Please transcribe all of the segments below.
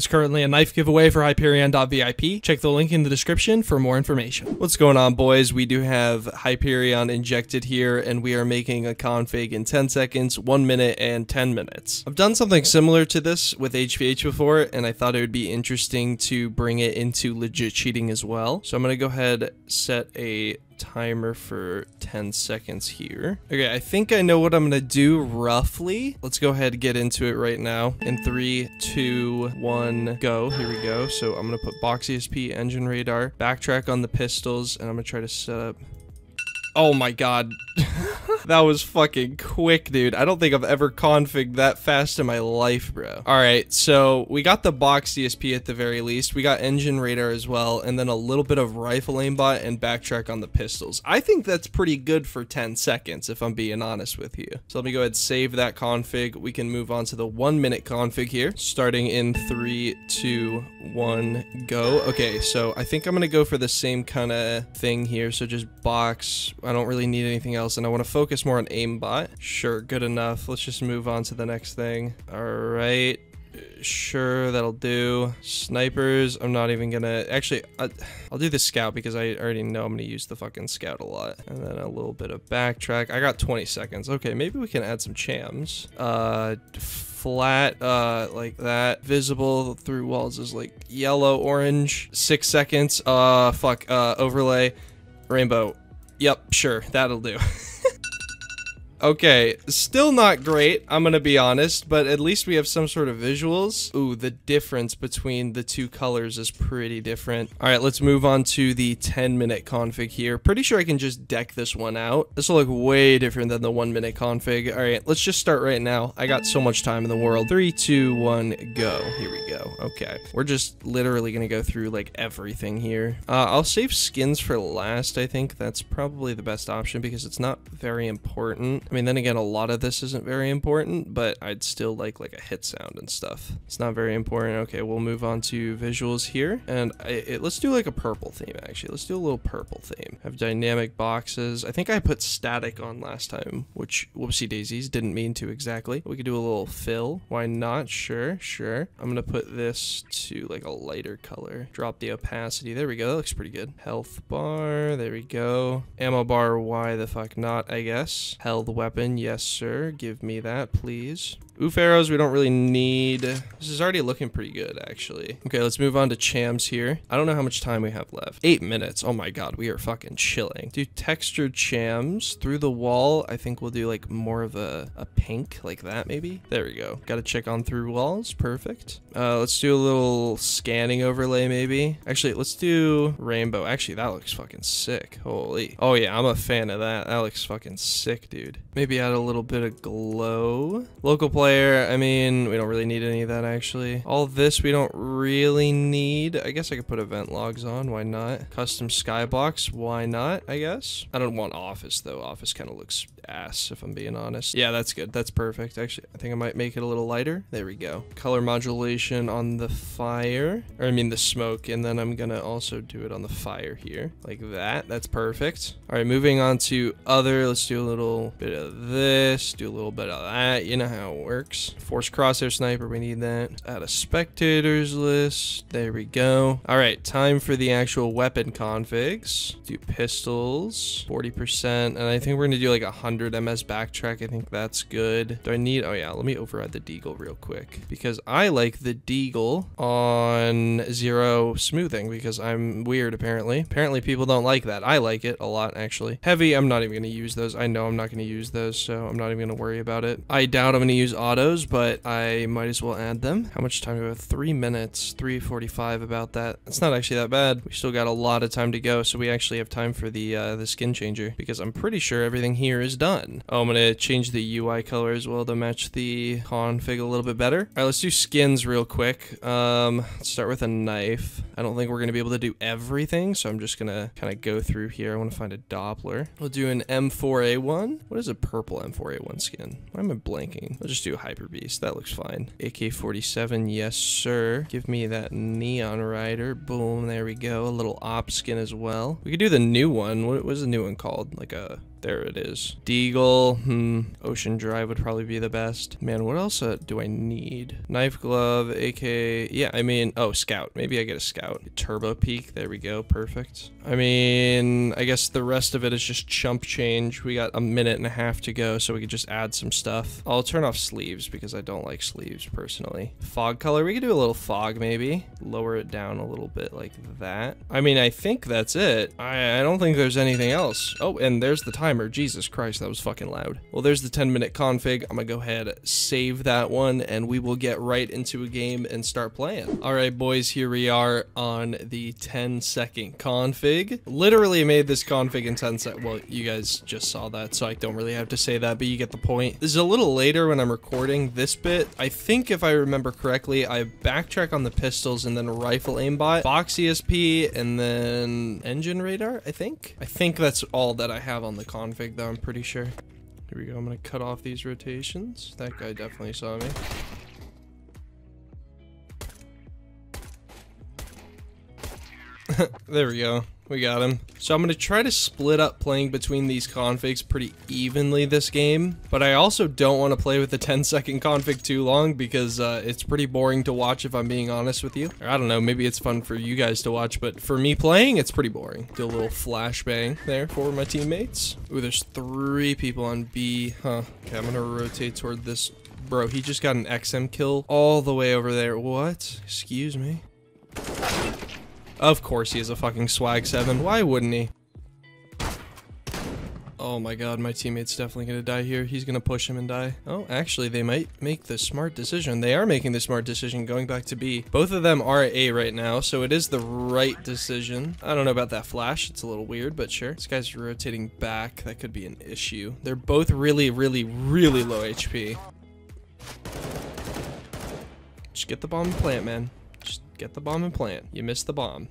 There's currently a knife giveaway for Hyperion.VIP. Check the link in the description for more information. What's going on, boys? We do have Hyperion injected here, and we are making a config in 10 seconds, 1 minute, and 10 minutes. I've done something similar to this with HPH before, and I thought it would be interesting to bring it into legit cheating as well. So I'm going to go ahead, set a timer for 10 seconds here. Okay, I think I know what I'm gonna do roughly. Let's go ahead and get into it right now. In 3, 2, 1, go. Here we go. So I'm gonna put box ESP, engine radar, backtrack on the pistols, and I'm gonna try to set up. Oh my god. That was fucking quick, dude. I don't think I've ever configged that fast in my life, bro. Alright, so we got the box DSP at the very least. We got engine radar as well, and then a little bit of rifle aimbot and backtrack on the pistols. I think that's pretty good for 10 seconds, if I'm being honest with you. So let me go ahead and save that config. We can move on to the 1 minute config here, starting in 3, 2, 1, go. Okay, so I think I'm gonna go for the same kind of thing here. So just box. I don't really need anything else, and I want to focus more on aimbot. Sure, good enough. Let's just move on to the next thing. All right, sure, that'll do. Snipers, I'm not even gonna actually. I'll do the scout because I already know I'm gonna use the fucking scout a lot. And then a little bit of backtrack. I got 20 seconds. Okay, maybe we can add some chams. Flat, like that. Visible through walls is like yellow, orange. 6 seconds. Fuck. Overlay, rainbow. Yep, sure, that'll do. Okay, still not great, I'm gonna be honest, but at least we have some sort of visuals. Ooh, the difference between the two colors is pretty different. All right, let's move on to the 10-minute config here. Pretty sure I can just deck this one out. This will look way different than the 1-minute config. All right, let's just start right now. I got so much time in the world. 3, 2, 1, go. Here we go. Okay, we're just literally gonna go through like everything here. I'll save skins for last. I think that's probably the best option because it's not very important. I mean, then again, a lot of this isn't very important, but I'd still like a hit sound and stuff. It's not very important. Okay, we'll move on to visuals here. And let's do like a purple theme, actually. Let's do a little purple theme. I have dynamic boxes. I think I put static on last time, which, whoopsie daisies, didn't mean to exactly. We could do a little fill. Why not? Sure, sure. I'm going to put this to like a lighter color. Drop the opacity. There we go. That looks pretty good. Health bar. There we go. Ammo bar. Why the fuck not, I guess. Hell, the weapon, yes sir, give me that please. Oof arrows, we don't really need. This is already looking pretty good, actually. Okay, let's move on to chams here. I don't know how much time we have left. 8 minutes. Oh my god, we are fucking chilling. Do textured chams through the wall. I think we'll do like more of a pink like that, maybe. There we go. Gotta check on through walls. Perfect. Let's do a little scanning overlay, maybe. Actually, let's do rainbow. Actually, that looks fucking sick. Holy. Oh yeah, I'm a fan of that. That looks fucking sick, dude. Maybe add a little bit of glow. Local play. I mean, we don't really need any of that, actually. All this we don't really need. I guess I could put event logs on. Why not? Custom skybox. Why not, I guess? I don't want office, though. Office kind of looks ass, if I'm being honest. Yeah, that's good. That's perfect. Actually, I think I might make it a little lighter. There we go. Color modulation on the fire. Or, I mean, the smoke. And then I'm going to also do it on the fire here. Like that. That's perfect. All right, moving on to other. Let's do a little bit of this. Do a little bit of that. You know how it works. Force crosshair sniper, we need that. Add a spectators list. There we go. All right, time for the actual weapon configs. Do pistols, 40%, and I think we're gonna do like 100 MS backtrack. I think that's good. Do I need, oh yeah, let me override the Deagle real quick because I like the Deagle on 0 smoothing because I'm weird apparently. Apparently people don't like that. I like it a lot actually. Heavy, I'm not even gonna use those. I know I'm not gonna use those, so I'm not even gonna worry about it. I doubt I'm gonna use autos, but I might as well add them. How much time do we have? 3 minutes, 3:45 about that. It's not actually that bad. We still got a lot of time to go, so we actually have time for the skin changer because I'm pretty sure everything here is done. Oh, I'm gonna change the UI color as well to match the config a little bit better. All right, let's do skins real quick. Let's start with a knife. I don't think we're gonna be able to do everything, so I'm just gonna kind of go through here. I want to find a Doppler. We'll do an M4A1. What is a purple M4A1 skin? Why am I blanking? I'll just do Hyper Beast. That looks fine. AK-47. Yes, sir. Give me that Neon Rider. Boom. There we go. A little op skin as well. We could do the new one. What was the new one called? Like a There it is. Deagle. Ocean Drive would probably be the best. Man, what else do I need? Knife glove, AK. Yeah, I mean, oh, scout. Maybe I get a scout. Turbo peak. There we go. Perfect. I mean, I guess the rest of it is just chump change. We got a minute and a half to go, so we could just add some stuff. I'll turn off sleeves because I don't like sleeves personally. Fog color. We could do a little fog maybe. Lower it down a little bit like that. I mean, I think that's it. I don't think there's anything else. Oh, and there's the timer. Jesus Christ, that was fucking loud. Well, there's the 10-minute config. I'm gonna go ahead, save that one, and we will get right into a game and start playing. All right, boys, here we are on the 10-second config. Literally made this config in 10 seconds. Well, you guys just saw that, so I don't really have to say that, but you get the point. This is a little later when I'm recording this bit. I think if I remember correctly, I backtrack on the pistols and then a rifle aimbot, box ESP, and then engine radar, I think. I think that's all that I have on the config though, I'm pretty sure. Here we go, I'm gonna cut off these rotations. That guy definitely saw me. There we go. We got him. So I'm going to try to split up playing between these configs pretty evenly this game, but I also don't want to play with the 10-second config too long because it's pretty boring to watch if I'm being honest with you. Or I don't know, maybe it's fun for you guys to watch, but for me playing, it's pretty boring. Do a little flashbang there for my teammates. Ooh, there's 3 people on B, huh? Okay, I'm going to rotate toward this. Bro, he just got an XM kill all the way over there. What? Excuse me. Of course he has a fucking swag 7. Why wouldn't he? Oh my god, my teammate's definitely gonna die here. He's gonna push him and die. Oh, actually, they might make the smart decision. They are making the smart decision going back to B. Both of them are at A right now, so it is the right decision. I don't know about that flash. It's a little weird, but sure. This guy's rotating back. That could be an issue. They're both really, really, really low HP. Just get the bomb and plant, man. Get the bomb and plant. You missed the bomb.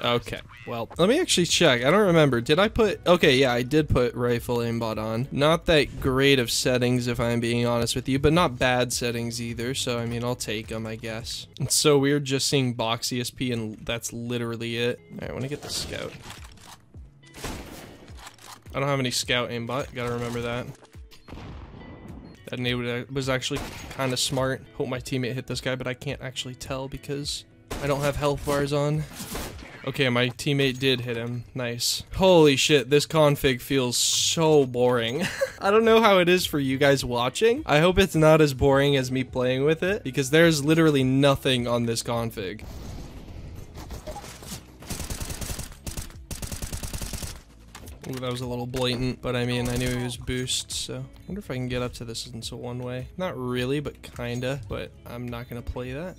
Okay, well, let me actually check. I don't remember. Did I put... Okay, yeah, I did put rifle aimbot on. Not that great of settings, if I'm being honest with you, but not bad settings either, so, I mean, I'll take them, I guess. It's so weird just seeing box ESP, and that's literally it. All right, I want to get the scout. I don't have any scout aimbot. Gotta remember that. That was actually kind of smart. Hope my teammate hit this guy, but I can't actually tell because I don't have health bars on. Okay, my teammate did hit him. Nice. Holy shit, this config feels so boring. I don't know how it is for you guys watching. I hope it's not as boring as me playing with it because there's literally nothing on this config. Ooh, that was a little blatant, but I mean, I knew he was boost, so. I wonder if I can get up to this into one way. Not really, but kinda, but I'm not gonna play that.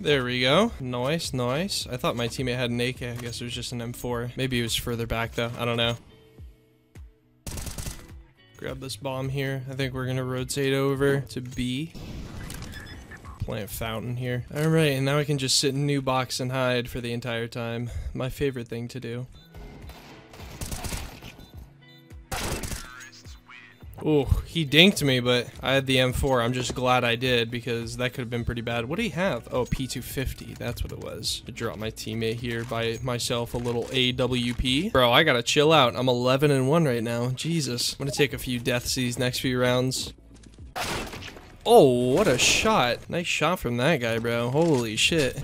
There we go. Nice, nice. I thought my teammate had an AK. I guess it was just an M4. Maybe he was further back though, I don't know. Grab this bomb here. I think we're gonna rotate over to B. Plant fountain here. All right, and now I can just sit in new box and hide for the entire time. My favorite thing to do. Oh, he dinked me, but I had the M4. I'm just glad I did because that could have been pretty bad. What do you have? Oh, P250. That's what it was. I dropped my teammate here by myself a little AWP. Bro, I gotta chill out. I'm 11-1 right now. Jesus. I'm gonna take a few deaths these next few rounds. Oh, what a shot. Nice shot from that guy, bro. Holy shit.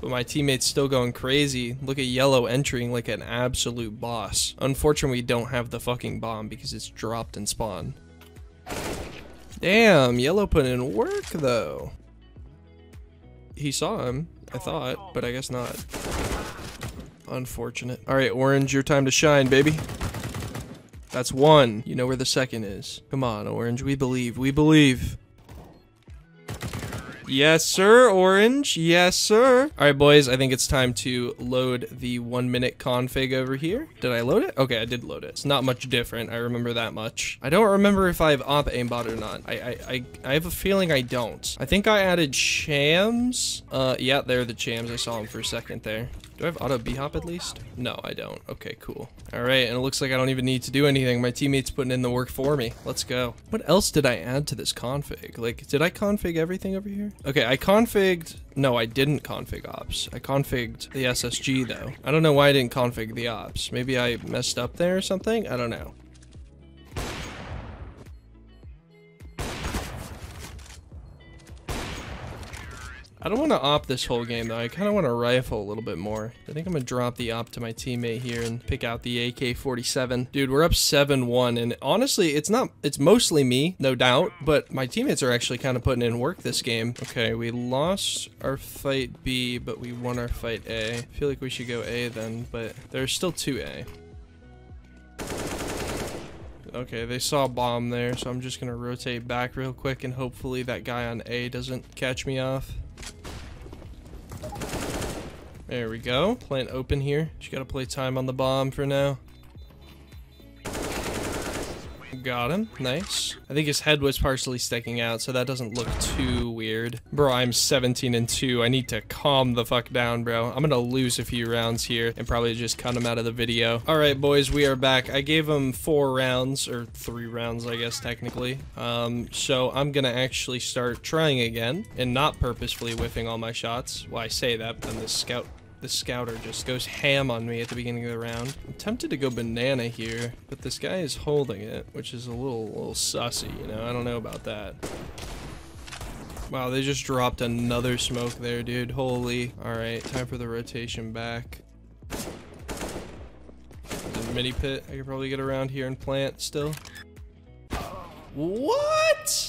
But my teammate's still going crazy. Look at Yellow entering like an absolute boss. Unfortunately, we don't have the fucking bomb because it's dropped in spawn. Damn, Yellow put in work, though. He saw him, I thought, but I guess not. Unfortunate. All right, Orange, your time to shine, baby. That's one. You know where the second is. Come on, Orange. We believe. We believe. Yes, sir, Orange. Yes, sir. All right, boys. I think it's time to load the 1-minute config over here. Did I load it? Okay, I did load it. It's not much different. I remember that much. I don't remember if I have op aimbot or not. I have a feeling I don't. I think I added shams. Yeah, they're the shams. I saw them for a second there. Do I have auto B-hop at least? No, I don't. Okay, cool. Alright, and it looks like I don't even need to do anything. My teammate's putting in the work for me. Let's go. What else did I add to this config? Like, did I config everything over here? Okay, I configured... No, I didn't config ops. I configured the SSG, though. I don't know why I didn't config the ops. Maybe I messed up there or something? I don't know. I don't want to op this whole game, though. I kind of want to rifle a little bit more. I think I'm going to drop the op to my teammate here and pick out the AK-47. Dude, we're up 7-1, and honestly, it's mostly me, no doubt, but my teammates are actually kind of putting in work this game. Okay, we lost our fight B, but we won our fight A. I feel like we should go A then, but there's still 2A. Okay, they saw a bomb there, so I'm just going to rotate back real quick, and hopefully that guy on A doesn't catch me off. There we go. Plant open here. Just gotta play time on the bomb for now. Got him. Nice. I think his head was partially sticking out, so that doesn't look too weird. Bro, I'm 17-2. I need to calm the fuck down, bro. I'm gonna lose a few rounds here and probably just cut him out of the video. All right, boys, we are back. I gave him 4 rounds, or 3 rounds, I guess, technically. So I'm gonna actually start trying again and not purposefully whiffing all my shots. Well, I say that, but then the scouter just goes ham on me at the beginning of the round. I'm tempted to go banana here, but this guy is holding it, which is a little sussy, you know? I don't know about that. Wow, they just dropped another smoke there, dude. Holy. All right, time for the rotation back. The mini pit. I could probably get around here and plant still. What?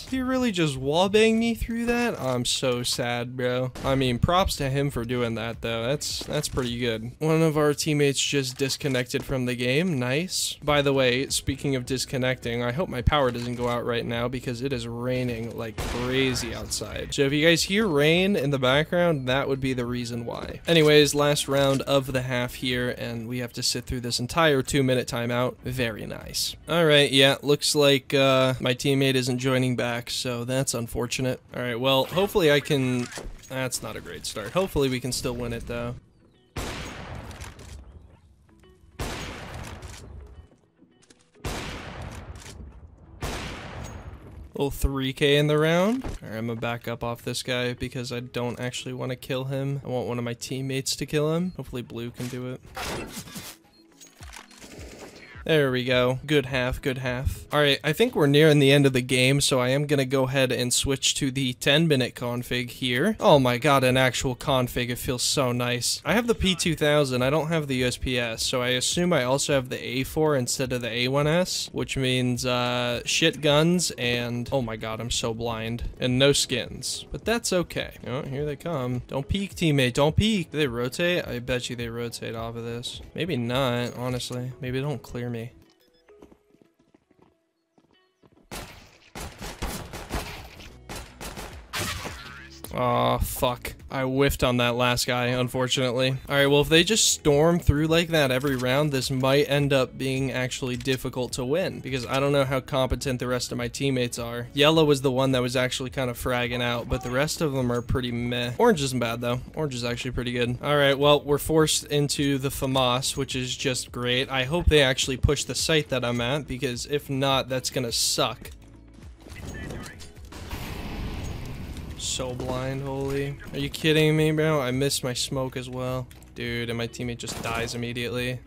He really just wallbanged me through that? I'm so sad, bro. I mean, props to him for doing that, though. That's pretty good. One of our teammates just disconnected from the game. Nice. By the way, speaking of disconnecting, I hope my power doesn't go out right now because it is raining like crazy outside. So if you guys hear rain in the background, that would be the reason why. Anyways, last round of the half here, and we have to sit through this entire 2-minute timeout. Very nice. All right, yeah, looks like my teammate isn't joining back, so that's unfortunate. All right, well, hopefully I can... That's not a great start. Hopefully we can still win it, though. Little 3K in the round. All right, I'm gonna back up off this guy because I don't actually want to kill him. I want one of my teammates to kill him. Hopefully Blue can do it. There we go. Good half, good half. All right, I think we're nearing the end of the game, so I am going to go ahead and switch to the 10-minute config here. Oh my god, an actual config. It feels so nice. I have the P2000. I don't have the USPS, so I assume I also have the A4 instead of the A1S, which means shit guns and... Oh my god, I'm so blind. And no skins. But that's okay. Oh, here they come. Don't peek, teammate. Don't peek. Do they rotate? I bet you they rotate off of this. Maybe not, honestly. Maybe they don't clear me. Oh, fuck. I whiffed on that last guy, unfortunately. All right, well, if they just storm through like that every round, this might end up being actually difficult to win because I don't know how competent the rest of my teammates are. Yellow was the one that was actually kind of fragging out, but the rest of them are pretty meh. Orange isn't bad, though. Orange is actually pretty good. All right, well, we're forced into the FAMAS, which is just great. I hope they actually push the site that I'm at because if not, that's going to suck. So blind, holy. Are you kidding me, bro? I missed my smoke as well. Dude, and my teammate just dies immediately.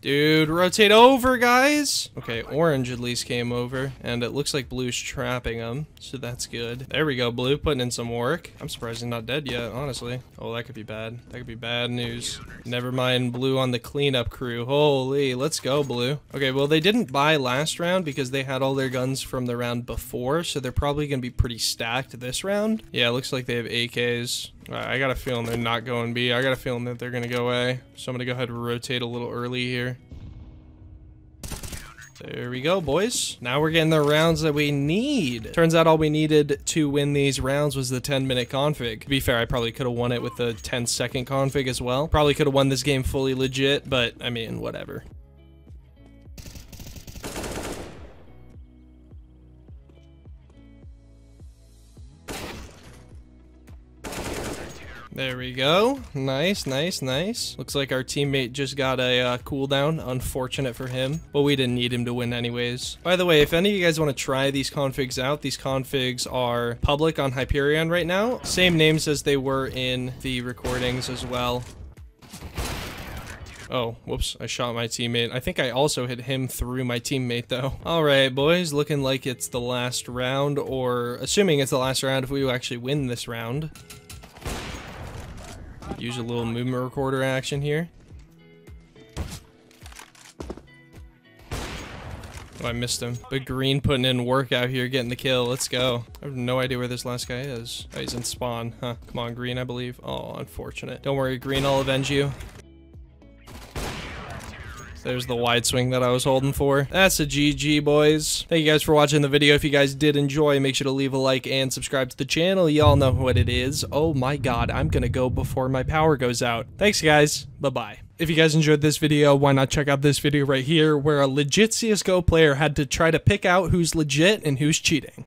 Dude, rotate over, guys! Okay, orange at least came over, and it looks like blue's trapping him, so that's good. There we go, blue, putting in some work. I'm surprised he's not dead yet, honestly. Oh, that could be bad. That could be bad news. Never mind, blue on the cleanup crew. Holy, let's go, blue. Okay, well, they didn't buy last round because they had all their guns from the round before, so they're probably going to be pretty stacked this round. Yeah, it looks like they have AKs. I got a feeling they're not going B. I got a feeling that they're going to go A. So I'm going to go ahead and rotate a little early here. There we go, boys. Now we're getting the rounds that we need. Turns out all we needed to win these rounds was the 10-minute config. To be fair, I probably could have won it with the 10-second config as well. Probably could have won this game fully legit, but I mean, whatever. There we go. Nice, nice, nice. Looks like our teammate just got a cooldown. Unfortunate for him, but we didn't need him to win anyways. By the way, if any of you guys want to try these configs out, these configs are public on Hyperion right now. Same names as they were in the recordings as well. Oh, whoops, I shot my teammate. I think I also hit him through my teammate, though. All right, boys, looking like it's the last round, or assuming it's the last round if we actually win this round. Use a little movement recorder action here. Oh, I missed him. But Green putting in work out here, getting the kill. Let's go. I have no idea where this last guy is. Oh, he's in spawn, huh? Come on, Green, I believe. Oh, unfortunate. Don't worry, Green, I'll avenge you. There's the wide swing that I was holding for. That's a GG, boys. Thank you guys for watching the video. If you guys did enjoy, make sure to leave a like and subscribe to the channel. Y'all know what it is. Oh my God, I'm gonna go before my power goes out. Thanks, guys. Bye-bye. If you guys enjoyed this video, why not check out this video right here where a legit CSGO player had to try to pick out who's legit and who's cheating.